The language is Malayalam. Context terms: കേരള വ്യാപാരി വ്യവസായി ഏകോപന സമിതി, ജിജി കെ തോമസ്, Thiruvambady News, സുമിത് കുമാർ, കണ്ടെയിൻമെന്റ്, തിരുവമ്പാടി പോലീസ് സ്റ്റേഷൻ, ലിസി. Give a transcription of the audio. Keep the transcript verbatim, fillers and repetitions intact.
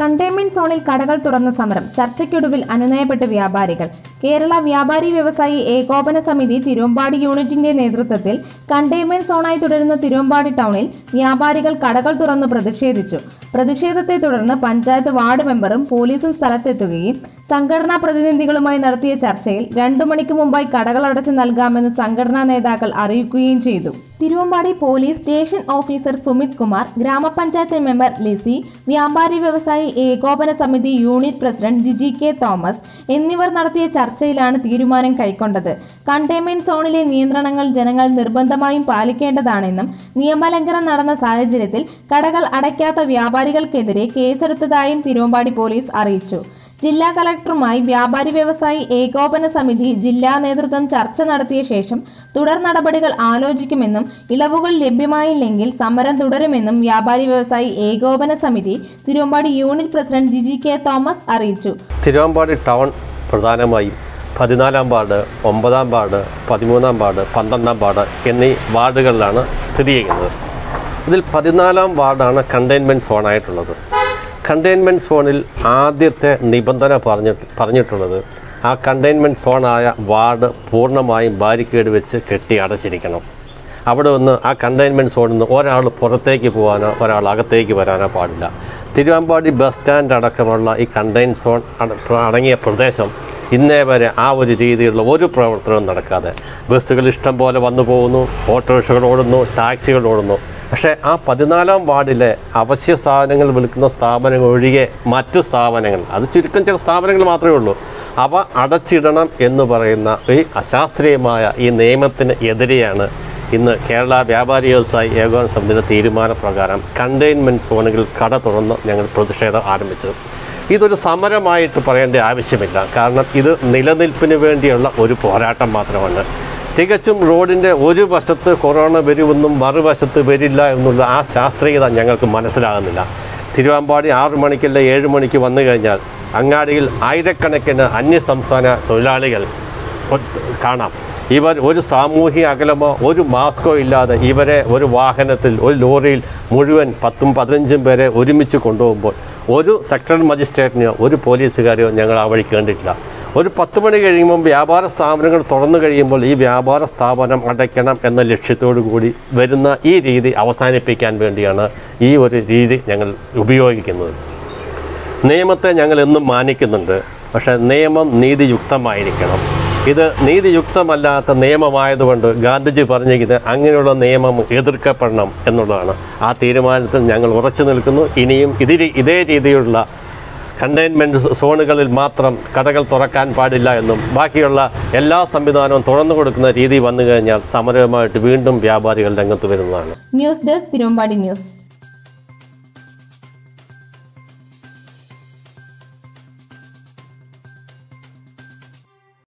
കണ്ടെയ്ൻമെന്റ് സോണിൽ കടകൾ തുറന്ന സമരം, ചർച്ചയ്ക്കൊടുവിൽ അനുനയപ്പെട്ട് വ്യാപാരികൾ. കേരള വ്യാപാരി വ്യവസായി ഏകോപന സമിതി തിരുവമ്പാടി യൂണിറ്റിന്റെ നേതൃത്വത്തിൽ കണ്ടെയ്ൻമെന്റ് സോണായി തുടരുന്ന തിരുവമ്പാടി ടൗണിൽ വ്യാപാരികൾ കടകൾ തുറന്ന് പ്രതിഷേധിച്ചു. പ്രതിഷേധത്തെ തുടർന്ന് പഞ്ചായത്ത് വാർഡ് മെമ്പറും പോലീസും സ്ഥലത്തെത്തുകയും സംഘടനാ പ്രതിനിധികളുമായി നടത്തിയ ചർച്ചയിൽ രണ്ടു മണിക്ക് മുമ്പായി കടകൾ അടച്ചു നൽകാമെന്ന് സംഘടനാ നേതാക്കൾ അറിയിക്കുകയും ചെയ്തു. തിരുവമ്പാടി പോലീസ് സ്റ്റേഷൻ officer സുമിത് കുമാർ, ഗ്രാമപഞ്ചായത്ത് മെമ്പർ ലിസി, വ്യാപാരി വ്യവസായി ഏകോപന സമിതി unit president ജിജി കെ തോമസ് എന്നിവർ നടത്തിയ ചർച്ചയിലാണ് തീരുമാനം കൈക്കൊണ്ടത്. കണ്ടെയ്ൻമെന്റ് സോണിലെ നിയന്ത്രണങ്ങൾ ജനങ്ങൾ നിർബന്ധമായും പാലിക്കേണ്ടതാണെന്നും നിയമലംഘനം നടന്ന സാഹചര്യത്തിൽ കടകൾ അടയ്ക്കാത്ത വ്യാപാരികൾക്കെതിരെ കേസെടുത്തതായും തിരുവമ്പാടി പോലീസ് അറിയിച്ചു. ജില്ലാ കളക്ടറുമായി വ്യാപാരി വ്യവസായി ഏകോപന സമിതി ജില്ലാ നേതൃത്വം ചർച്ച നടത്തിയ ശേഷം തുടർ നടപടികൾ ആലോചിക്കുമെന്നും ഇളവുകൾ ലഭ്യമായില്ലെങ്കിൽ സമരം തുടരുമെന്നും വ്യാപാരി വ്യവസായി ഏകോപന സമിതി Thiruvambady unit president ജിജി കെ തോമസ് അറിയിച്ചു. തിരുവമ്പാടി ടൗൺ പ്രധാനമായും പതിനാലാം വാർഡ്, ഒമ്പതാം വാർഡ്, പതിമൂന്നാം വാർഡ്, പന്ത്രണ്ടാം വാർഡ് എന്നീ വാർഡുകളിലാണ് സ്ഥിതി ചെയ്യുന്നത്. ഇതിൽ പതിനാലാം വാർഡാണ് കണ്ടെയ്ൻമെന്റ് സോണായിട്ടുള്ളത്. കണ്ടെയ്ൻമെൻറ്റ് സോണിൽ ആദ്യത്തെ നിബന്ധന പറഞ്ഞിട്ട് പറഞ്ഞിട്ടുള്ളത് ആ കണ്ടെയ്ൻമെൻറ്റ് സോണായ വാർഡ് പൂർണ്ണമായും ബാരിക്കേഡ് വെച്ച് കെട്ടി അടച്ചിരിക്കണം. അവിടെ ഒന്ന് ആ കണ്ടെയ്ൻമെൻറ്റ് സോണിൽ നിന്ന് ഒരാൾ പുറത്തേക്ക് പോകാനോ ഒരാൾ അകത്തേക്ക് വരാനോ പാടില്ല. തിരുവമ്പാടി ബസ് സ്റ്റാൻഡ് അടക്കമുള്ള ഈ കണ്ടെയ്ൻ സോൺ അടങ്ങിയ പ്രദേശം ഇന്നേ വരെ ആ ഒരു രീതിയിലുള്ള ഒരു പ്രവർത്തനവും നടക്കാതെ ബസ്സുകൾ ഇഷ്ടം പോലെ വന്നു പോകുന്നു, ഓട്ടോറിക്ഷകൾ ഓടുന്നു, ടാക്സികൾ ഓടുന്നു. പക്ഷേ ആ പതിനാലാം വാർഡിലെ അവശ്യ സാധനങ്ങൾ വിൽക്കുന്ന സ്ഥാപനങ്ങൾ ഒഴികെ മറ്റു സ്ഥാപനങ്ങൾ, അത് ചുരുക്കം ചില സ്ഥാപനങ്ങൾ മാത്രമേ ഉള്ളൂ, അവ അടച്ചിടണം എന്ന് പറയുന്ന ഈ അശാസ്ത്രീയമായ ഈ നിയമത്തിന് എതിരെയാണ് ഇന്ന് കേരള വ്യാപാരി വ്യവസായി ഏകോപന സമിതിയുടെ തീരുമാനപ്രകാരം കണ്ടെയ്ൻമെൻറ്റ് സോണുകളിൽ കട തുറന്ന് ഞങ്ങൾ പ്രതിഷേധം ആരംഭിച്ചത്. ഇതൊരു സമരമായിട്ട് പറയേണ്ട ആവശ്യമില്ല, കാരണം ഇത് നിലനിൽപ്പിന് വേണ്ടിയുള്ള ഒരു പോരാട്ടം മാത്രമാണ്. തികച്ചും റോഡിൻ്റെ ഒരു വശത്ത് കൊറോണ വരുമെന്നും മറുവശത്ത് വരില്ല എന്നുള്ള ആ ശാസ്ത്രീയത ഞങ്ങൾക്ക് മനസ്സിലാകുന്നില്ല. തിരുവമ്പാടി ആറു മണിക്കല്ല ഏഴ് മണിക്ക് വന്നു കഴിഞ്ഞാൽ അങ്ങാടിയിൽ ആയിരക്കണക്കിന് അന്യസംസ്ഥാന തൊഴിലാളികൾ കാണാം. ഇവർ ഒരു സാമൂഹിക അകലമോ ഒരു മാസ്കോ ഇല്ലാതെ ഇവരെ ഒരു വാഹനത്തിൽ, ഒരു ലോറിയിൽ മുഴുവൻ പത്തും പതിനഞ്ചും പേരെ ഒരുമിച്ച് കൊണ്ടുപോകുമ്പോൾ ഒരു സെക്ടറൽ മജിസ്ട്രേറ്റിനെയോ ഒരു പോലീസുകാരെയോ ഞങ്ങൾ ആ വഴി കണ്ടിട്ടില്ല. ഒരു പത്ത് മണി കഴിയുമ്പോൾ വ്യാപാര സ്ഥാപനങ്ങൾ തുറന്നു കഴിയുമ്പോൾ ഈ വ്യാപാര സ്ഥാപനം അടയ്ക്കണം എന്ന ലക്ഷ്യത്തോടു കൂടി വരുന്ന ഈ രീതി അവസാനിപ്പിക്കാൻ വേണ്ടിയാണ് ഈ ഒരു രീതി ഞങ്ങൾ ഉപയോഗിക്കുന്നത്. നിയമത്തെ ഞങ്ങൾ എന്നും മാനിക്കുന്നുണ്ട്, പക്ഷേ നിയമം നീതിയുക്തമായിരിക്കണം. ഇത് നീതിയുക്തമല്ലാത്ത നിയമമായതുകൊണ്ട് ഗാന്ധിജി പറഞ്ഞിരിക്കുന്നത് അങ്ങനെയുള്ള നിയമം എതിർക്കപ്പെടണം എന്നുള്ളതാണ്. ആ തീരുമാനത്തിൽ ഞങ്ങൾ ഉറച്ചു നിൽക്കുന്നു. ഇനിയും ഇതിരി ഇതേ രീതിയിലുള്ള കണ്ടെയ്ൻമെൻറ്റ് സോണുകളിൽ മാത്രം കടകൾ തുറക്കാൻ പാടില്ല എന്നും ബാക്കിയുള്ള എല്ലാ സംവിധാനവും തുറന്നു കൊടുക്കുന്ന രീതി വന്നു കഴിഞ്ഞാൽ സമരവുമായിട്ട് വീണ്ടും വ്യാപാരികൾ രംഗത്ത് വരുന്നതാണ്. News desk, Thiruvambady news.